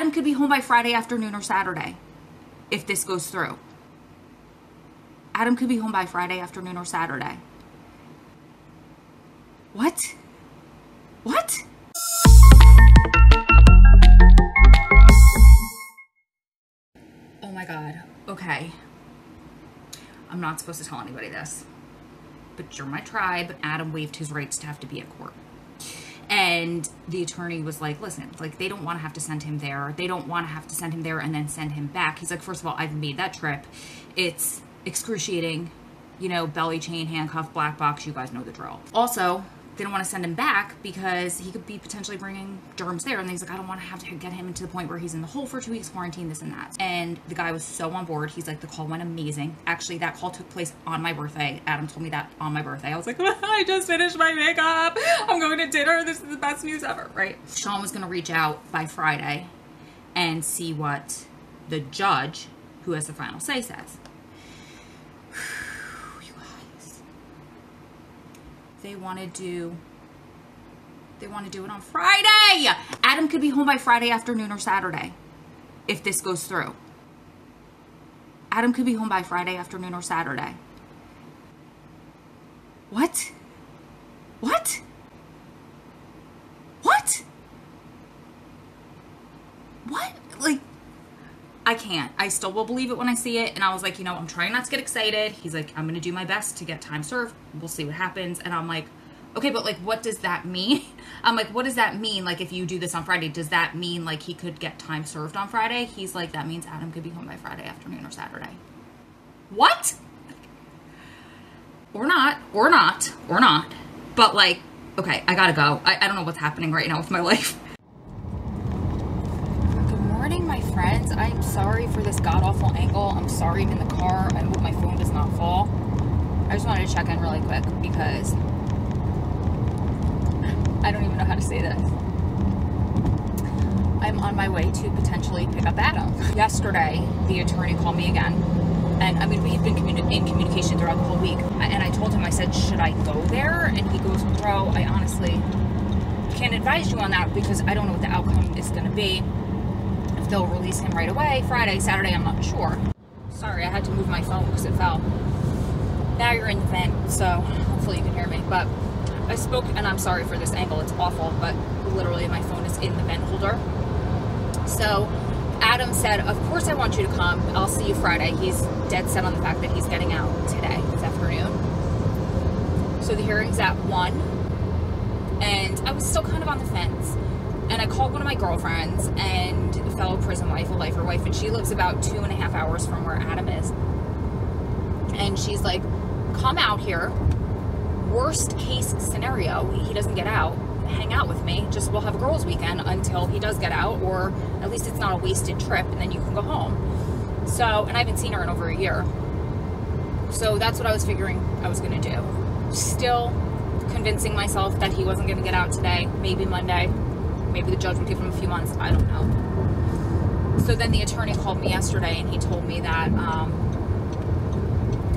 Adam could be home by Friday afternoon or Saturday if this goes through. Adam could be home by Friday afternoon or Saturday. What? What? Oh my God. Okay. I'm not supposed to tell anybody this, but you're my tribe. Adam waived his rights to have to be at court. And the attorney was like, listen, like, they don't want to have to send him there. They don't want to have to send him there and then send him back. He's like, first of all, I've made that trip. It's excruciating, you know, belly chain, handcuff, black box. You guys know the drill. Also, they don't want to send him back because he could be potentially bringing germs there. And he's like, I don't want to have to get him to the point where he's in the hole for 2 weeks, quarantine, this and that. And the guy was so on board. He's like, the call went amazing. Actually, that call took place on my birthday. Adam told me that on my birthday. I was like, I just finished my makeup. I'm going to dinner. This is the best news ever, right? Sean was going to reach out by Friday and see what the judge, who has the final say, says. They want to do it on Friday. Adam could be home by Friday afternoon or Saturday if this goes through. Adam could be home by Friday afternoon or Saturday. What? What? What? What? Like, I can't. I still will believe it when I see it. And I was like, you know, I'm trying not to get excited. He's like, I'm going to do my best to get time served. We'll see what happens. And I'm like, okay, but like, what does that mean? I'm like, what does that mean? Like, if you do this on Friday, does that mean like he could get time served on Friday? He's like, that means Adam could be home by Friday afternoon or Saturday. What? Or not. But like, okay, I got to go. I don't know what's happening right now with my life. My friends, I'm sorry for this god-awful angle. I'm sorry I'm in the car. I hope my phone does not fall. I just wanted to check in really quick because I don't even know how to say this. I'm on my way to potentially pick up Adam. Yesterday, the attorney called me again. And I mean, we've been in communication throughout the whole week. And I told him, I said, should I go there? And he goes, bro, I honestly can't advise you on that because I don't know what the outcome is going to be. They'll release him right away. Friday, Saturday, I'm not sure. Sorry, I had to move my phone because it fell. Now you're in the vent, so hopefully you can hear me. But I spoke, and I'm sorry for this angle, it's awful, but literally my phone is in the vent holder. So Adam said, of course I want you to come. I'll see you Friday. He's dead set on the fact that he's getting out today, this afternoon. So the hearing's at 1, and I was still kind of on the fence. And I called one of my girlfriends and a fellow prison wife, a lifer wife, and she lives about 2.5 hours from where Adam is. And she's like, come out here. Worst case scenario, he doesn't get out. Hang out with me. Just we'll have a girls' weekend until he does get out, or at least it's not a wasted trip, and then you can go home. So, and I haven't seen her in over a year. So that's what I was figuring I was going to do. Still convincing myself that he wasn't going to get out today, maybe Monday. Maybe the judge would give him a few months. I don't know. So then the attorney called me yesterday and he told me that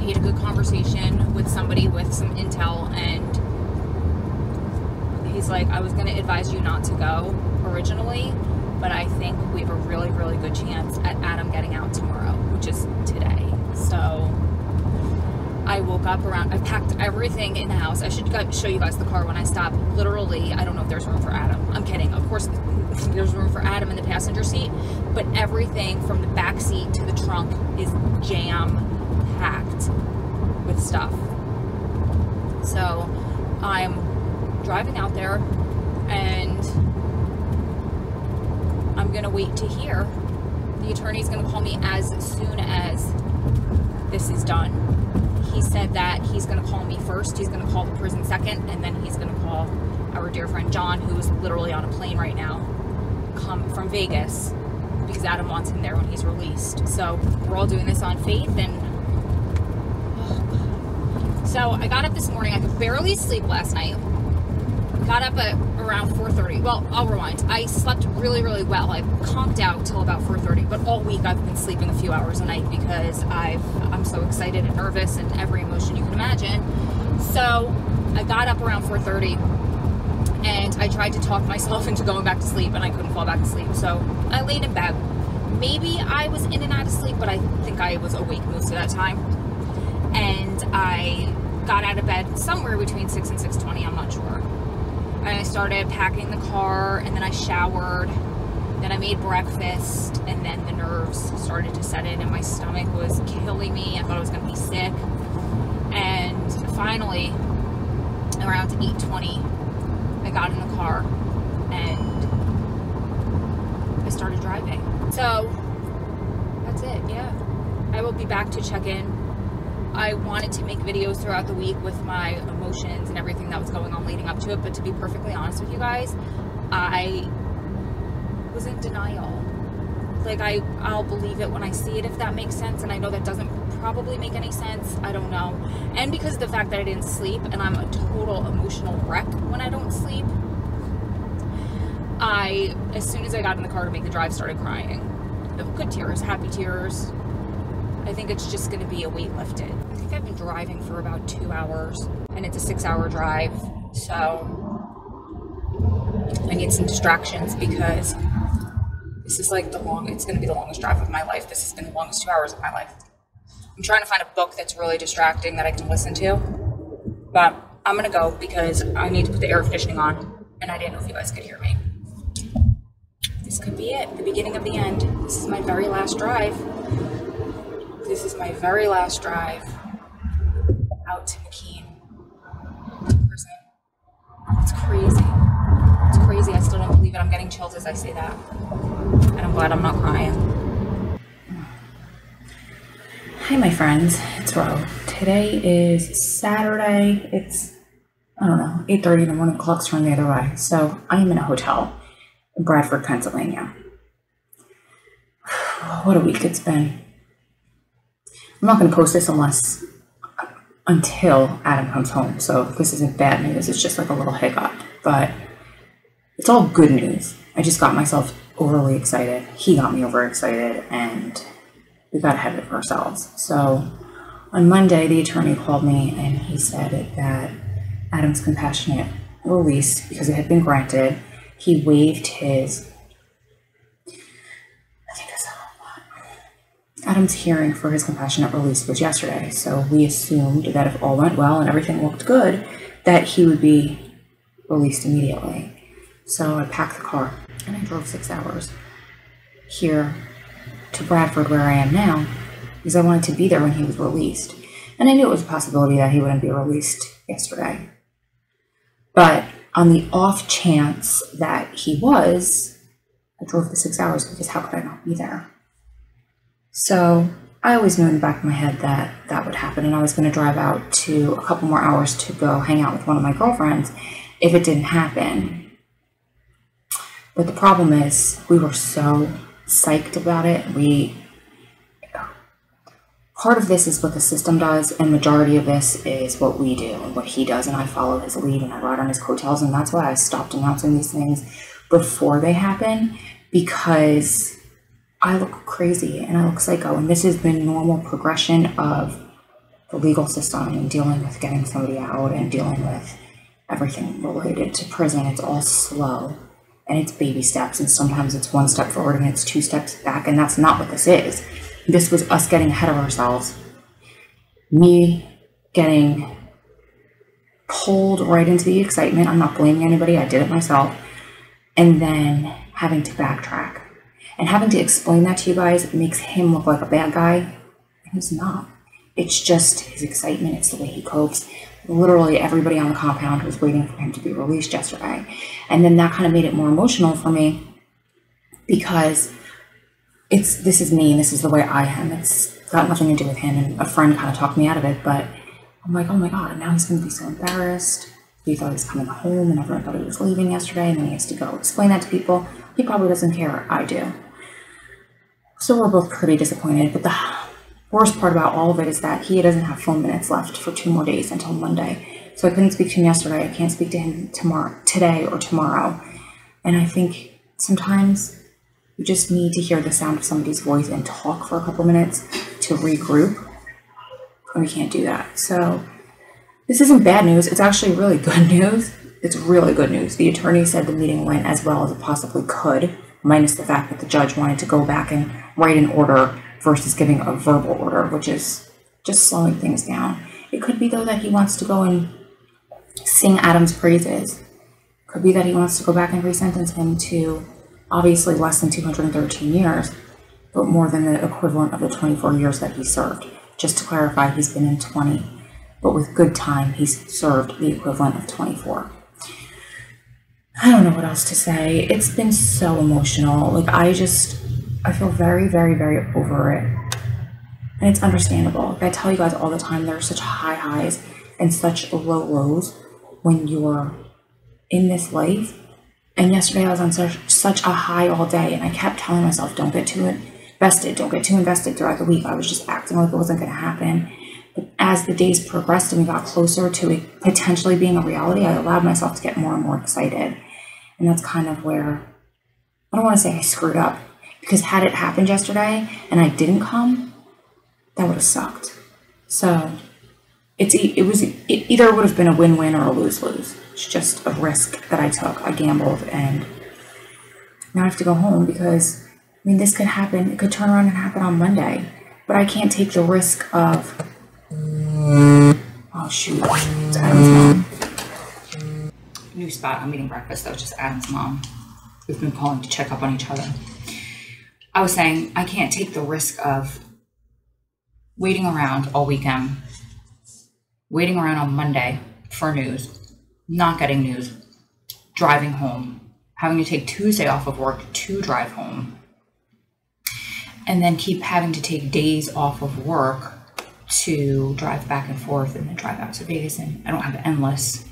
he had a good conversation with somebody with some intel, and he's like, I was going to advise you not to go originally, but I think we have a really, really good chance at Adam getting out tomorrow, which is today. So I woke up around, I packed everything in the house. I should show you guys the car when I stop. Literally, I don't know if there's room for Adam. I'm kidding. Of course, there's room for Adam in the passenger seat, but everything from the back seat to the trunk is jam-packed with stuff. So I'm driving out there, and I'm going to wait to hear. The attorney's going to call me as soon as this is done. He said that he's going to call me first, he's going to call the prison second, and then he's going to call our dear friend John, who is literally on a plane right now, come from Vegas, because Adam wants him there when he's released. So we're all doing this on faith, and oh God. So I got up this morning, I could barely sleep last night, got up at around 4:30, well, I'll rewind, I slept really, really well, I conked out till about 4:30, but all week I've been sleeping a few hours a night because I'm so excited and nervous and every emotion you can imagine. So I got up around 4:30, and I tried to talk myself into going back to sleep, and I couldn't fall back to sleep, so I laid in bed. Maybe I was in and out of sleep, but I think I was awake most of that time, and I got out of bed somewhere between 6 and 6:20, I'm not sure, and I started packing the car, and then I showered, then I made breakfast, and then the nerves started to set in, and my stomach was killing me. I thought I was going to be sick, and finally, around 8:20, I got in the car, and I started driving. So, that's it, yeah. I will be back to check in. I wanted to make videos throughout the week with my emotions and everything that was going on leading up to it, but to be perfectly honest with you guys, I was in denial. Like, I'll believe it when I see it, if that makes sense, and I know that doesn't probably make any sense, I don't know. And because of the fact that I didn't sleep, and I'm a total emotional wreck when I don't sleep, as soon as I got in the car to make the drive, started crying. Good tears, happy tears. I think it's just gonna be a weight lifted. I think I've been driving for about 2 hours, and it's a 6-hour drive, so I need some distractions, because this is like it's gonna be the longest drive of my life. This has been the longest 2 hours of my life. I'm trying to find a book that's really distracting that I can listen to, but I'm gonna go because I need to put the air conditioning on, and I didn't know if you guys could hear me. This could be it, the beginning of the end. This is my very last drive. This is my very last drive out to McKean prison. It's crazy. It's crazy. I still don't believe it. I'm getting chills as I say that. And I'm glad I'm not crying. Hi, my friends. It's Ro. Today is Saturday. It's, I don't know, 8:30 in the morning. The clock's turned the other way. So I am in a hotel. Bradford, Pennsylvania. What a week it's been. I'm not going to post this until Adam comes home, so this isn't bad news, it's just like a little hiccup, but it's all good news. I just got myself overly excited, he got me overexcited, and we got ahead of ourselves. So on Monday, the attorney called me and he said that Adam's compassionate release, because it had been granted, he waived his, I think that's a lot. Adam's hearing for his compassionate release was yesterday, so we assumed that if all went well and everything looked good, that he would be released immediately. So I packed the car and I drove 6 hours here to Bradford, where I am now, because I wanted to be there when he was released. And I knew it was a possibility that he wouldn't be released yesterday. But on the off chance that he was, I drove for 6 hours because how could I not be there? So I always knew in the back of my head that that would happen, and I was going to drive out to a couple more hours to go hang out with one of my girlfriends if it didn't happen. But the problem is, we were so psyched about it. Part of this is what the system does, and majority of this is what we do and what he does, and I follow his lead and I ride on his coattails, and that's why I stopped announcing these things before they happen, because I look crazy and I look psycho, and this is the normal progression of the legal system and dealing with getting somebody out and dealing with everything related to prison. It's all slow and it's baby steps, and sometimes it's one step forward and it's two steps back, and that's not what this is. This was us getting ahead of ourselves, me getting pulled right into the excitement. I'm not blaming anybody, I did it myself. And then having to backtrack. And having to explain that to you guys makes him look like a bad guy, and he's not. It's just his excitement, it's the way he copes. Literally everybody on the compound was waiting for him to be released yesterday. And then that kind of made it more emotional for me, because this is me and this is the way I am. It's got nothing to do with him, and a friend kind of talked me out of it, but I'm like, oh my God, now he's gonna be so embarrassed. He thought he was coming home and everyone thought he was leaving yesterday, and then he has to go explain that to people. He probably doesn't care, I do. So we're both pretty disappointed, but the worst part about all of it is that he doesn't have phone minutes left for 2 more days until Monday. So I couldn't speak to him yesterday, I can't speak to him today or tomorrow. And I think sometimes you just need to hear the sound of somebody's voice and talk for a couple minutes to regroup, and we can't do that. So this isn't bad news, it's actually really good news, It's really good news. The attorney said the meeting went as well as it possibly could, minus the fact that the judge wanted to go back and write an order versus giving a verbal order, which is just slowing things down. It could be, though, that he wants to go and sing Adam's praises. Could be that he wants to go back and resentence him to obviously less than 213 years, but more than the equivalent of the 24 years that he served. Just to clarify, he's been in 20, but with good time, he's served the equivalent of 24. I don't know what else to say. It's been so emotional. Like, I feel very, very, very over it. And it's understandable. Like, I tell you guys all the time, there are such high highs and such low lows when you're in this life. And yesterday I was on such a high all day, and I kept telling myself, don't get too invested, don't get too invested throughout the week. I was just acting like it wasn't going to happen. But as the days progressed and we got closer to it potentially being a reality, I allowed myself to get more and more excited. And that's kind of where, I don't want to say I screwed up, because had it happened yesterday and I didn't come, that would have sucked. So it either would have been a win-win or a lose-lose. It's just a risk that I took. I gambled, and now I have to go home because, I mean, this could happen. It could turn around and happen on Monday, but I can't take the risk of, oh shoot, it's Adam's mom. New spot. I'm eating breakfast. That was just Adam's mom. We've been calling to check up on each other. I was saying I can't take the risk of waiting around all weekend, waiting around on Monday for news, not getting news, driving home, having to take Tuesday off of work to drive home, and then keep having to take days off of work to drive back and forth and then drive out to Vegas. And I don't have endless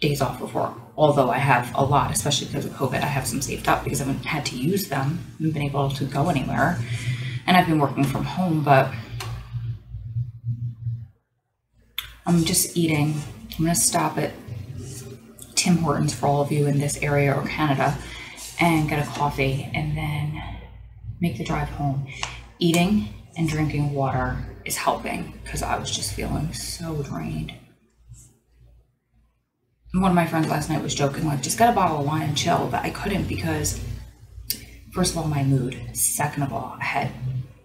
days off of work, although I have a lot, especially because of COVID. I have some saved up because I haven't had to use them. I haven't been able to go anywhere, and I've been working from home, but I'm just eating. I'm gonna stop at Tim Hortons for all of you in this area or Canada and get a coffee and then make the drive home. Eating and drinking water is helping because I was just feeling so drained. One of my friends last night was joking, like, just get a bottle of wine and chill, but I couldn't because, first of all, my mood. Second of all,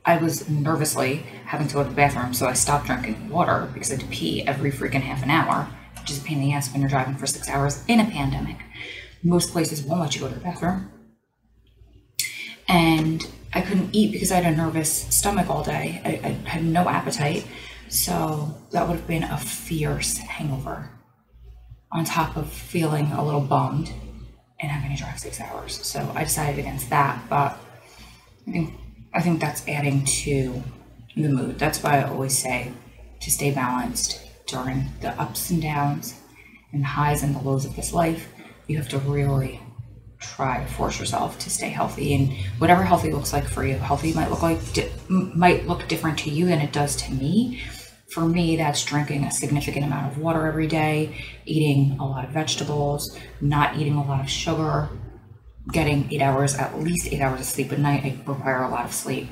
I was nervously having to go to the bathroom, so I stopped drinking water because I had to pee every freaking half an hour, which is a pain in the ass when you're driving for 6 hours in a pandemic. Most places won't let you go to the bathroom. And I couldn't eat because I had a nervous stomach all day. I had no appetite, so that would have been a fierce hangover, on top of feeling a little bummed and having to drive 6 hours. So I decided against that, but I think that's adding to the mood. That's why I always say to stay balanced during the ups and downs and the highs and the lows of this life. You have to really try to force yourself to stay healthy, and whatever healthy looks like for you. Healthy might look different to you than it does to me. For me, that's drinking a significant amount of water every day, eating a lot of vegetables, not eating a lot of sugar, getting 8 hours, at least 8 hours of sleep at night. I require a lot of sleep.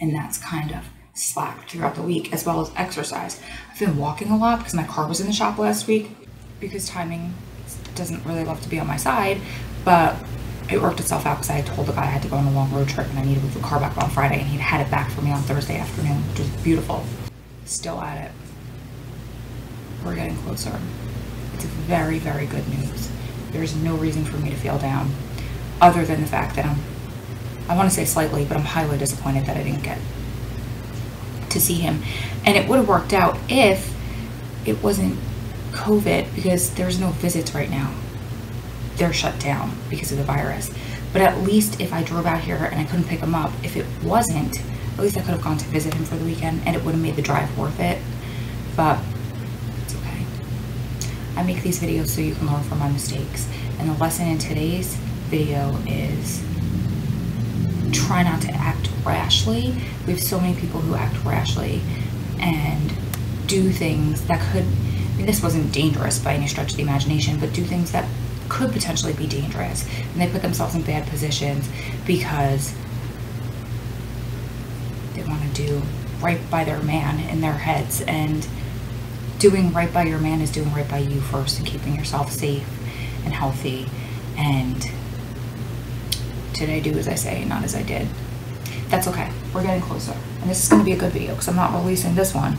And that's kind of slack throughout the week, as well as exercise. I've been walking a lot because my car was in the shop last week, because timing doesn't really love to be on my side, but it worked itself out because I had told the guy I had to go on a long road trip and I needed to move the car back on Friday, and he had it back for me on Thursday afternoon, which was beautiful. Still at it. We're getting closer. It's very, very good news. There's no reason for me to feel down, other than the fact that I want to say slightly, but I'm highly disappointed that I didn't get to see him. And it would have worked out if it wasn't COVID, because there's no visits right now. They're shut down because of the virus. But at least if I drove out here and I couldn't pick him up, if it wasn't, at least I could have gone to visit him for the weekend, and it would have made the drive worth it. But it's okay. I make these videos so you can learn from my mistakes. And the lesson in today's video is try not to act rashly. We have so many people who act rashly and do things that could, I mean, this wasn't dangerous by any stretch of the imagination, but do things that could potentially be dangerous. And they put themselves in bad positions because they want to do right by their man in their heads, and doing right by your man is doing right by you first, and keeping yourself safe and healthy, and did I do as I say, not as I did. That's okay, we're getting closer, and this is going to be a good video because I'm not releasing this one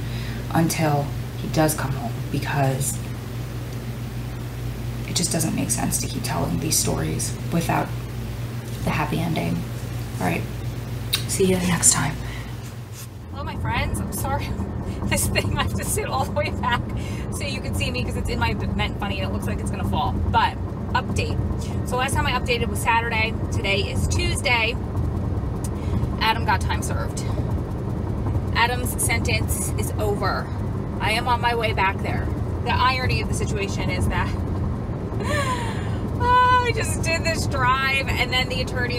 until he does come home, because it just doesn't make sense to keep telling these stories without the happy ending. All right, see you next time. Hello my friends, I'm sorry this thing, I have to sit all the way back so you can see me because it's in my vent funny and it looks like it's gonna fall. But update, so last time I updated was Saturday, today is Tuesday. Adam got time served. Adam's sentence is over. I am on my way back there. The irony of the situation is that I just did this drive, and then the attorney,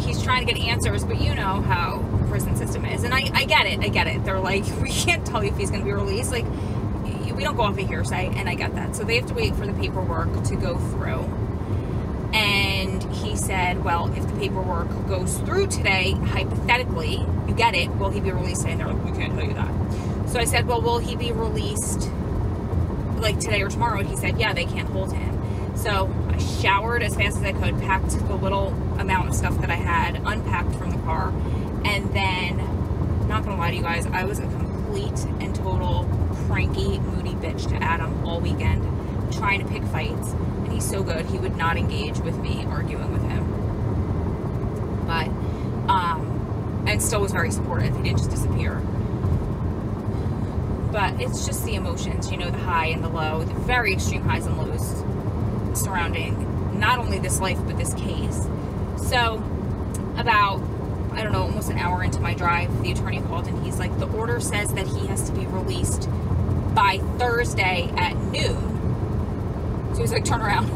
he's trying to get answers, but you know how the prison system is, and I get it, I get it. They're like, we can't tell you if he's gonna be released, like we don't go off of hearsay, and I get that. So they have to wait for the paperwork to go through, and he said, well, if the paperwork goes through today, hypothetically, you get it, will he be released today? And they're like, we can't tell you that. So I said, well, will he be released like today or tomorrow? And he said, yeah, they can't hold him. So I showered as fast as I could, packed the little amount of stuff that I had, unpacked from the car, and then, not gonna lie to you guys, I was a complete and total cranky, moody bitch to Adam all weekend, trying to pick fights, and he's so good, he would not engage with me arguing with him, but, and still was very supportive, he didn't just disappear. But it's just the emotions, you know, the high and the low, the very extreme highs and lows surrounding not only this life, but this case. So about, I don't know, almost an hour into my drive, the attorney called, and he's like, the order says that he has to be released by Thursday at noon. So he's like, turn around.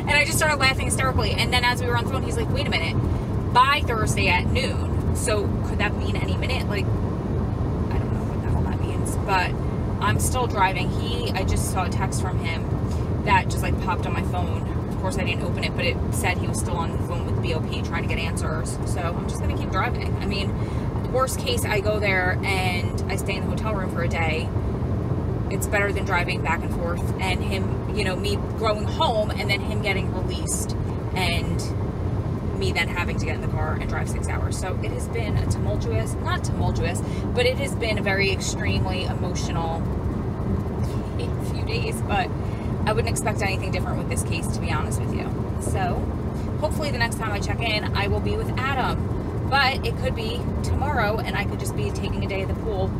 And I just started laughing hysterically. And then as we were on the phone, he's like, wait a minute, by Thursday at noon. So could that mean any minute? Like, I don't know what the hell that means, but I'm still driving. I just saw a text from him that just like popped on my phone. Of course I didn't open it, but it said he was still on the phone with BOP trying to get answers. So I'm just gonna keep driving. I mean, worst case, I go there and I stay in the hotel room for a day. It's better than driving back and forth and him, you know, me going home and then him getting released and me then having to get in the car and drive 6 hours. So it has been a tumultuous, not tumultuous, but it has been a very extremely emotional few days, but I wouldn't expect anything different with this case, to be honest with you. So hopefully the next time I check in, I will be with Adam, but it could be tomorrow and I could just be taking a day at the pool,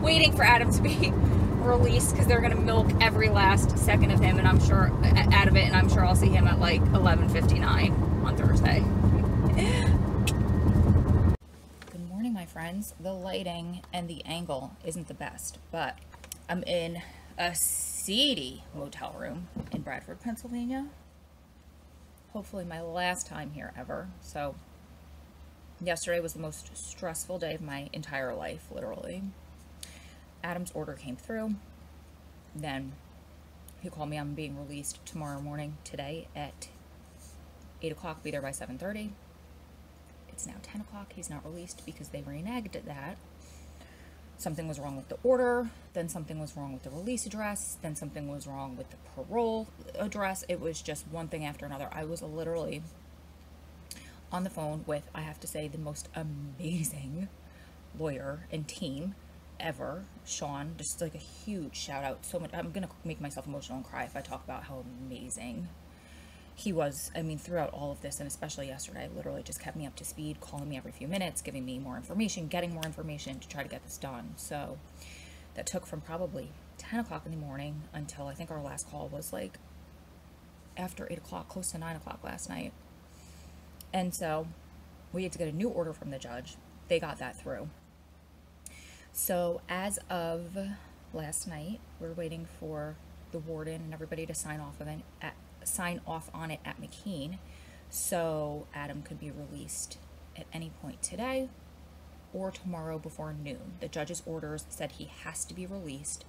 waiting for Adam to be released, because they're going to milk every last second of him, and I'm sure out of it, and I'm sure I'll see him at like 11:59 on Thursday. Good morning, my friends. The lighting and the angle isn't the best, but I'm in a seedy motel room in Bradford, Pennsylvania. Hopefully my last time here ever. So yesterday was the most stressful day of my entire life, literally. Adam's order came through. Then he called me, I'm being released tomorrow morning, today at 8 o'clock, be there by 7:30. It's now 10 o'clock, he's not released because they reneged at that. Something was wrong with the order, then something was wrong with the release address, then something was wrong with the parole address. It was just one thing after another. I was literally on the phone with, I have to say, the most amazing lawyer and team ever, Sean. Just like a huge shout out. So much, I'm gonna make myself emotional and cry if I talk about how amazing he was. I mean, throughout all of this, and especially yesterday, literally just kept me up to speed, calling me every few minutes, giving me more information, getting more information to try to get this done. So that took from probably 10 o'clock in the morning until, I think our last call was like after 8 o'clock, close to 9 o'clock last night. And so we had to get a new order from the judge. They got that through. So as of last night, we're waiting for the warden and everybody to sign off on it at McKean, so Adam could be released at any point today or tomorrow before noon. The judge's orders said he has to be released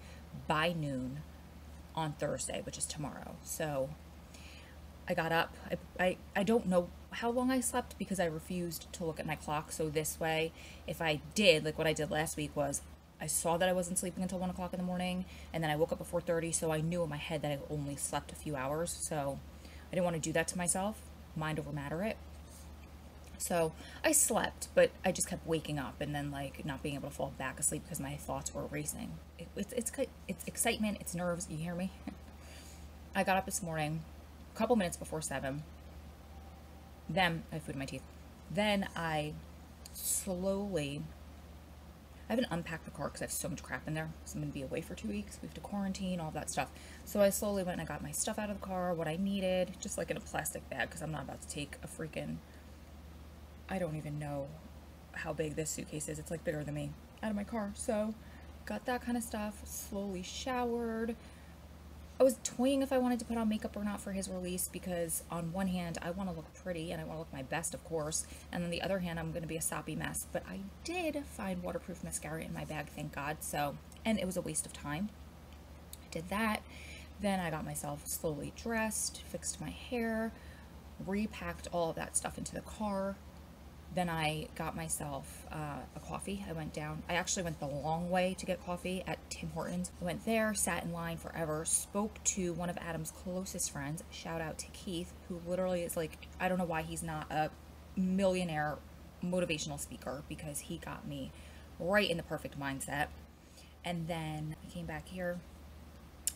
by noon on Thursday, which is tomorrow. So I got up, I don't know how long I slept because I refused to look at my clock. So this way, if I did, like what I did last week was, I saw that I wasn't sleeping until 1 o'clock in the morning, and then I woke up at 4:30, so I knew in my head that I only slept a few hours, so I didn't want to do that to myself. Mind over matter it. So I slept, but I just kept waking up and then like not being able to fall back asleep because my thoughts were racing. It's excitement, it's nerves, you hear me? I got up this morning, a couple minutes before 7. Then I had food in my teeth. Then I haven't unpacked the car because I have so much crap in there. So I'm going to be away for 2 weeks. We have to quarantine, all that stuff. So I slowly went and I got my stuff out of the car, what I needed, just like in a plastic bag, because I'm not about to take a freaking, I don't even know how big this suitcase is. It's like bigger than me, out of my car. So got that kind of stuff, slowly showered. I was toying if I wanted to put on makeup or not for his release, because on one hand, I want to look pretty and I want to look my best, of course. And on the other hand, I'm going to be a soppy mess, but I did find waterproof mascara in my bag, thank God. So, and it was a waste of time. I did that. Then I got myself slowly dressed, fixed my hair, repacked all of that stuff into the car. Then I got myself a coffee. I actually went the long way to get coffee at Tim Hortons. I went there, sat in line forever, spoke to one of Adam's closest friends, shout out to Keith, who literally is like, I don't know why he's not a millionaire motivational speaker, because he got me right in the perfect mindset. And then I came back here.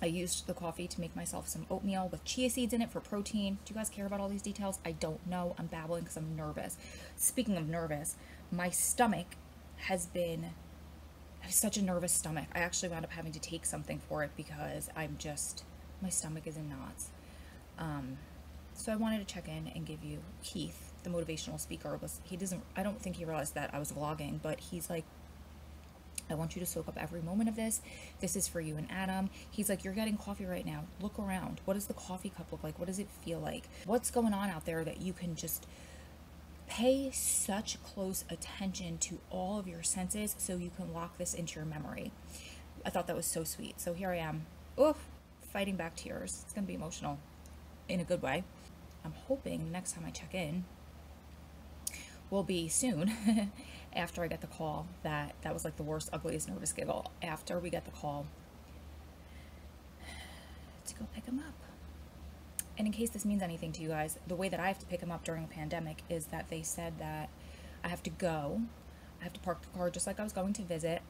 I used the coffee to make myself some oatmeal with chia seeds in it for protein. Do you guys care about all these details? I don't know. I'm babbling because I'm nervous. Speaking of nervous, my stomach has been... I have such a nervous stomach. I actually wound up having to take something for it because I'm just... my stomach is in knots. So I wanted to check in and give you Keith, the motivational speaker. I don't think he realized that I was vlogging, but he's like, I want you to soak up every moment of this. This is for you and Adam. He's like, you're getting coffee right now. Look around. What does the coffee cup look like? What does it feel like? What's going on out there that you can just pay such close attention to all of your senses so you can lock this into your memory? I thought that was so sweet. So here I am, fighting back tears. It's gonna be emotional in a good way. I'm hoping next time I check in will be soon after I get the call that was like the worst, ugliest, nervous giggle. After we get the call to go pick him up. And in case this means anything to you guys, the way that I have to pick him up during a pandemic is that they said that I have to park the car just like I was going to visit.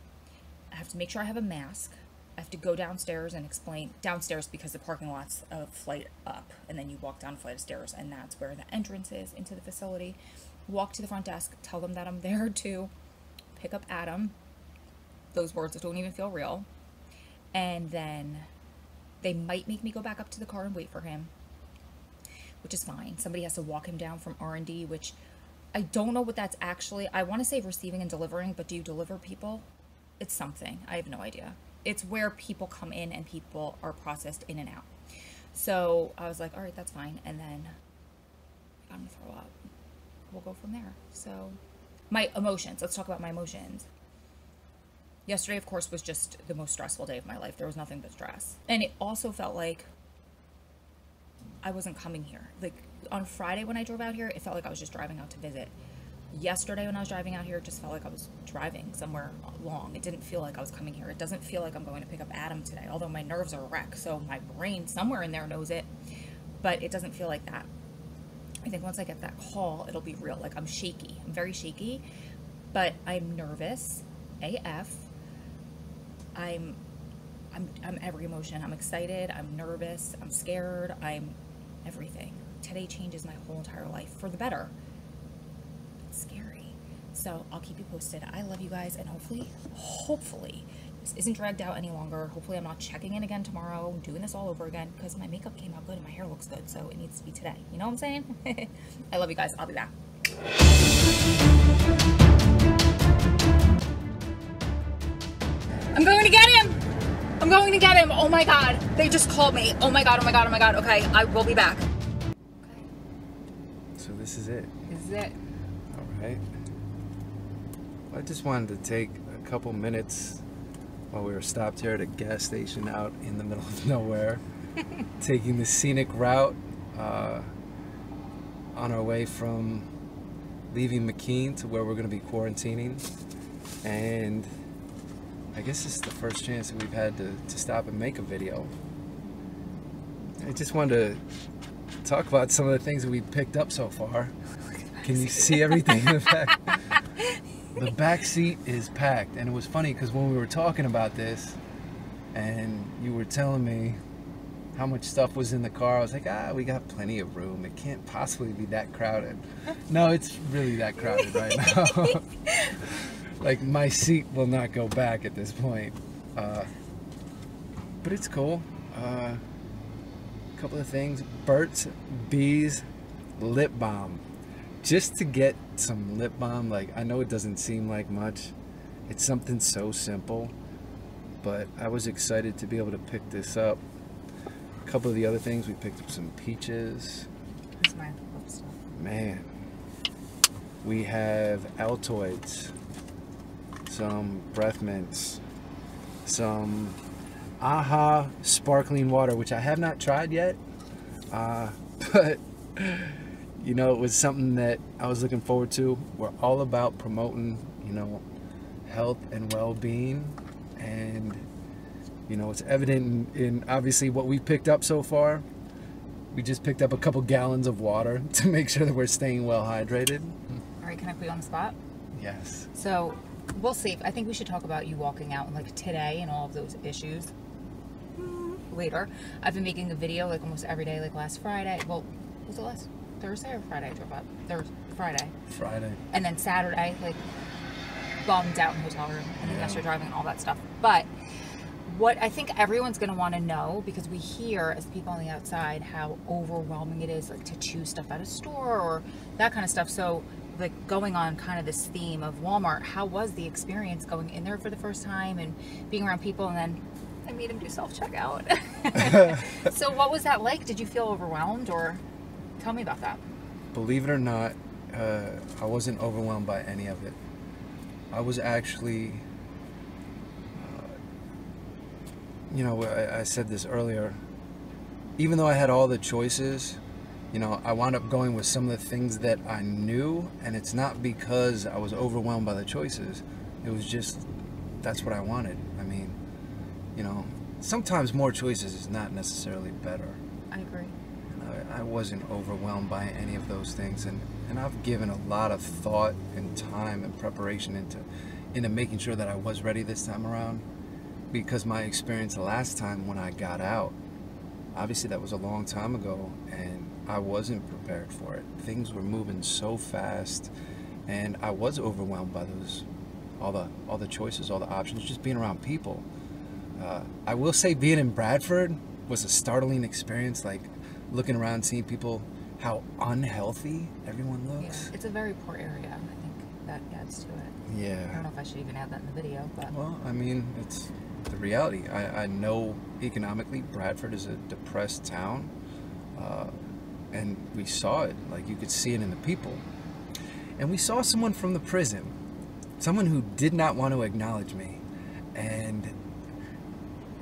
I have to make sure I have a mask. I have to go downstairs and explain downstairs because the parking lot's a flight up and then you walk down a flight of stairs and that's where the entrance is into the facility. Walk to the front desk, tell them that I'm there to pick up Adam. Those words don't even feel real. And then they might make me go back up to the car and wait for him, which is fine. Somebody has to walk him down from R&D, which I don't know what that's actually. I want to say receiving and delivering, but do you deliver people? It's something. I have no idea. It's where people come in and people are processed in and out. So I was like, all right, that's fine. And then I'm gonna throw up. We'll go from there. So my emotions, let's talk about my emotions. Yesterday, of course, was just the most stressful day of my life. There was nothing but stress. And it also felt like I wasn't coming here. Like on Friday when I drove out here, it felt like I was just driving out to visit. Yesterday when I was driving out here, it just felt like I was driving somewhere long. It didn't feel like I was coming here. It doesn't feel like I'm going to pick up Adam today, although my nerves are a wreck. So my brain somewhere in there knows it, but it doesn't feel like that. I think once I get that call, it'll be real. Like I'm shaky. I'm very shaky, but I'm nervous AF. I'm every emotion. I'm excited. I'm nervous. I'm scared. I'm everything. Today changes my whole entire life for the better. It's scary. So I'll keep you posted. I love you guys. And hopefully this isn't dragged out any longer. Hopefully I'm not checking in again tomorrow, doing this all over again, because my makeup came out good and my hair looks good, so it needs to be today. You know what I'm saying? I love you guys. I'll be back. I'm going to get him. I'm going to get him. Oh my God. They just called me. Oh my God. Oh my God. Oh my God. Okay. I will be back. Okay. So this is it. This is it. All right. I just wanted to take a couple minutes while we were stopped here at a gas station out in the middle of nowhere, taking the scenic route on our way from leaving McKean to where we're going to be quarantining. And I guess this is the first chance that we've had to stop and make a video. I just wanted to talk about some of the things that we picked up so far. Can you see everything in the back? The back seat is packed, and it was funny because when we were talking about this and you were telling me how much stuff was in the car, I was like, we got plenty of room. It can't possibly be that crowded. No, it's really that crowded right now. Like, my seat will not go back at this point. But it's cool. A couple of things. Burt's Bees lip balm. Just to get some lip balm, like, I know it doesn't seem like much. It's something so simple, but I was excited to be able to pick this up. A couple of the other things, we picked up some peaches. That's my love stuff. Man. We have Altoids, some breath mints, some AHA sparkling water, which I have not tried yet, but you know, it was something that I was looking forward to. We're all about promoting, you know, health and well-being, and you know, it's evident in obviously what we picked up so far. We just picked up a couple gallons of water to make sure that we're staying well hydrated. All right, can I put you on the spot? Yes. So we'll see. I think we should talk about you walking out like today and all of those issues later. I've been making a video like almost every day, like last Friday. Well, was it last Thursday or Friday I drove up? Thursday, Friday. And then Saturday, like bombed out in the hotel room and then yesterday driving and all that stuff. But what I think everyone's going to want to know, because we hear as people on the outside how overwhelming it is, like, to choose stuff at a store or that kind of stuff. So like going on kind of this theme of Walmart, how was the experience going in there for the first time and being around people, and then I made him do self-checkout. So what was that like? Did you feel overwhelmed, or tell me about that? Believe it or not, I wasn't overwhelmed by any of it. I was actually, you know, I said this earlier, even though I had all the choices, you know, I wound up going with some of the things that I knew, and it's not because I was overwhelmed by the choices. It was just, that's what I wanted. I mean, you know, sometimes more choices is not necessarily better. I agree. I wasn't overwhelmed by any of those things, and I've given a lot of thought and time and preparation into making sure that I was ready this time around, because my experience last time when I got out, obviously that was a long time ago, and I wasn't prepared for it. Things were moving so fast, and I was overwhelmed by those, all the choices, all the options, just being around people. I will say being in Bradford was a startling experience, like looking around, seeing people, how unhealthy everyone looks. Yeah, it's a very poor area. I think that adds to it. Yeah. I don't know if I should even add that in the video, but. Well, I mean, it's the reality. I know economically Bradford is a depressed town, and we saw it. Like, you could see it in the people. And we saw someone from the prison, someone who did not want to acknowledge me. And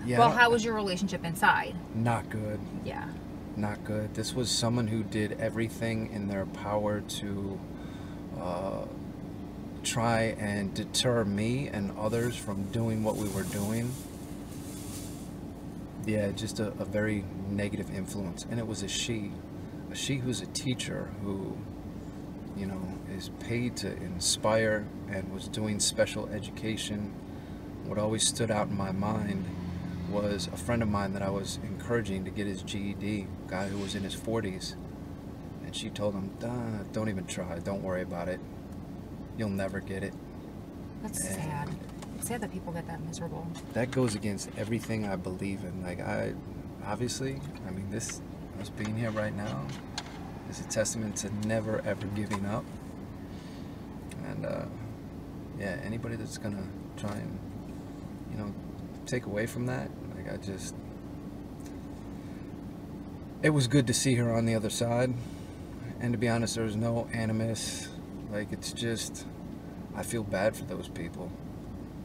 yeah. Well, how was your relationship inside? Not good. Yeah. Not good. This was someone who did everything in their power to try and deter me and others from doing what we were doing. Yeah, just a very negative influence. And it was a she who's a teacher who, you know, is paid to inspire and was doing special education. What always stood out in my mind was a friend of mine that I was encouraging to get his GED, a guy who was in his 40s, and she told him, don't even try, don't worry about it, you'll never get it. That's sad. It's sad that people get that miserable. That goes against everything I believe in. Like, I mean this, us being here right now is a testament to never ever giving up. And yeah, anybody that's gonna try and, you know, take away from that, like, it was good to see her on the other side, and to be honest, there was no animus. Like, it's just, I feel bad for those people,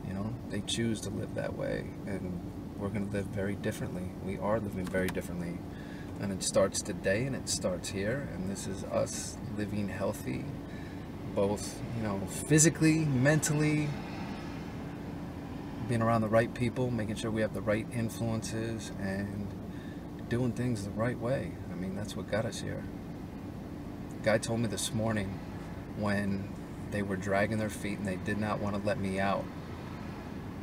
you know. They choose to live that way, and we're gonna live very differently. We are living very differently, and it starts today, and it starts here, and this is us living healthy, both, you know, physically, mentally, being around the right people, making sure we have the right influences, and doing things the right way. I mean, that's what got us here. The guy told me this morning when they were dragging their feet and they did not want to let me out.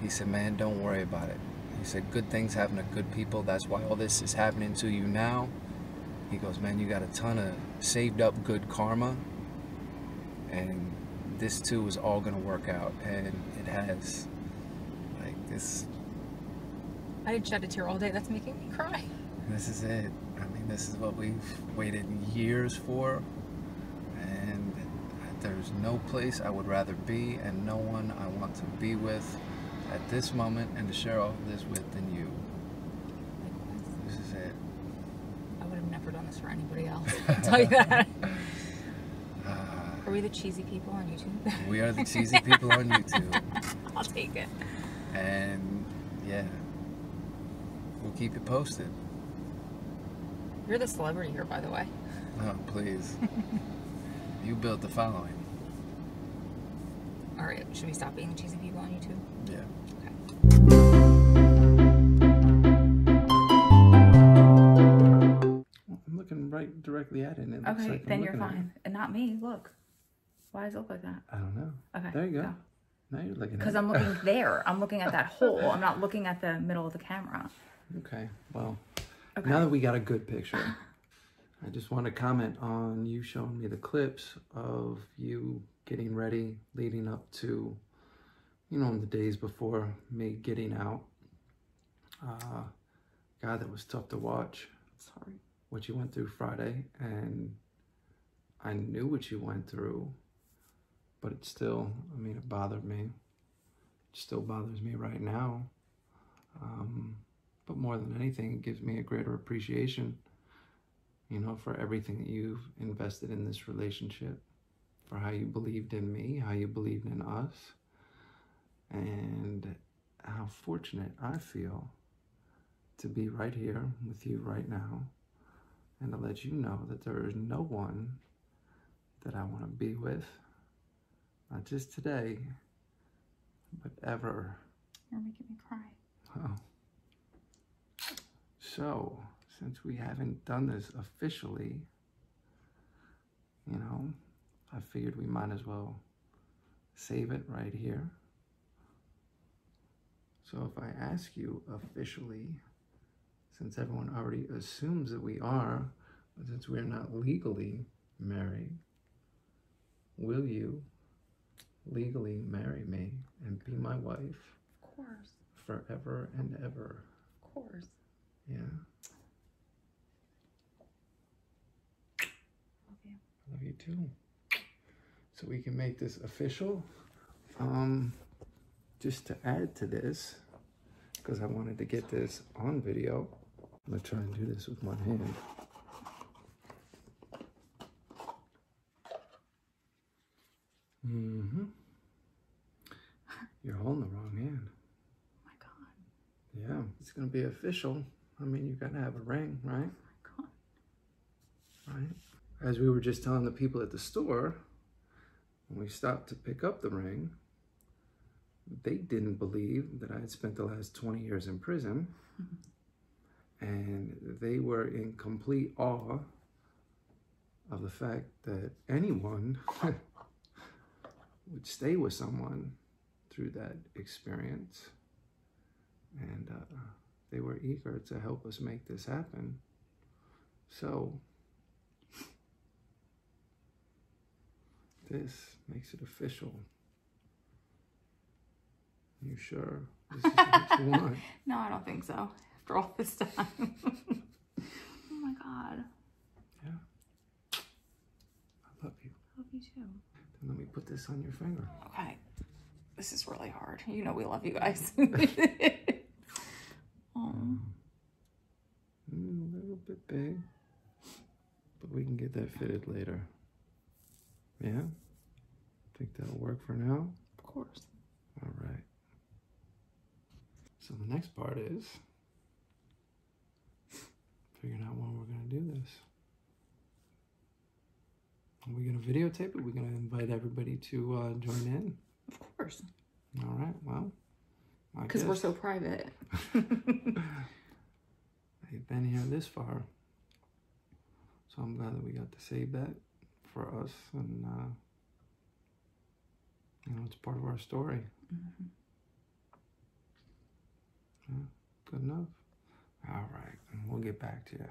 He said, man, don't worry about it. He said, good things happen to good people. That's why all this is happening to you now. He goes, man, you got a ton of saved up good karma, and this too is all gonna work out. And it has. Like this, I didn't shed a tear all day. That's making me cry. This is it. I mean, this is what we've waited years for, and there's no place I would rather be and no one I want to be with at this moment and to share all of this with than you. Likewise. This is it. I would have never done this for anybody else. I'll tell you that. Are we the cheesy people on YouTube? We are the cheesy people on YouTube. I'll take it. And yeah, we'll keep you posted. You're the celebrity here, by the way. Oh, please. You built the following. All right, should we stop being the cheesy people on YouTube? Yeah. Okay. Well, I'm looking right directly at it. And it looks okay, like then you're fine. And not me. Look. Why does it look like that? I don't know. Okay. There you go. Now you're looking at it. Because I'm looking there. I'm looking at that hole. I'm not looking at the middle of the camera. Okay. Well, okay. Now that we got a good picture, I just want to comment on you showing me the clips of you getting ready, leading up to, you know, in the days before me getting out. God, that was tough to watch. Sorry. What you went through Friday, and I knew what you went through, but it still, I mean, it bothered me. It still bothers me right now. But more than anything, it gives me a greater appreciation, you know, for everything that you've invested in this relationship, for how you believed in me, how you believed in us, and how fortunate I feel to be right here with you right now, and to let you know that there is no one that I want to be with, not just today, but ever. You're making me cry. Oh. So, since we haven't done this officially, you know, I figured we might as well save it right here. So if I ask you officially, since everyone already assumes that we are, but since we're not legally married, will you legally marry me and be my wife? Of course. Forever and ever. Of course. Yeah. Love you. I love you too. So we can make this official. Just to add to this, because I wanted to get this on video. I'm gonna try and do this with one hand. Mm-hmm. You're holding the wrong hand. Oh my God. Yeah, it's gonna be official. I mean, you gotta have a ring, right? Oh my God. Right? As we were just telling the people at the store, when we stopped to pick up the ring, they didn't believe that I had spent the last 20 years in prison, and they were in complete awe of the fact that anyone would stay with someone through that experience, and they were eager to help us make this happen. So this makes it official. You sure this is what you want? No, I don't think so. After all this time. Oh my God. Yeah. I love you. I love you too. Then let me put this on your finger. Okay. This is really hard. You know we love you guys. A little bit big. But we can get that fitted later. Yeah? Think that'll work for now? Of course. All right. So the next part is figuring out when we're going to do this. Are we going to videotape it? We're going to invite everybody to join in? Of course. All right. Well, Because we're so private. They've been here this far. So I'm glad that we got to save that for us. And, you know, it's part of our story. Mm-hmm. Yeah, good enough. All right. We'll get back to you.